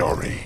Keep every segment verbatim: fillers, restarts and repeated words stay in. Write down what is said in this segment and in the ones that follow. story.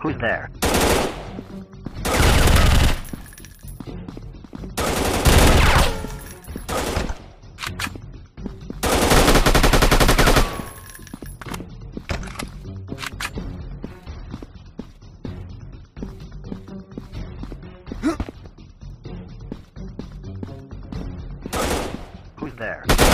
Who's there? Who's there?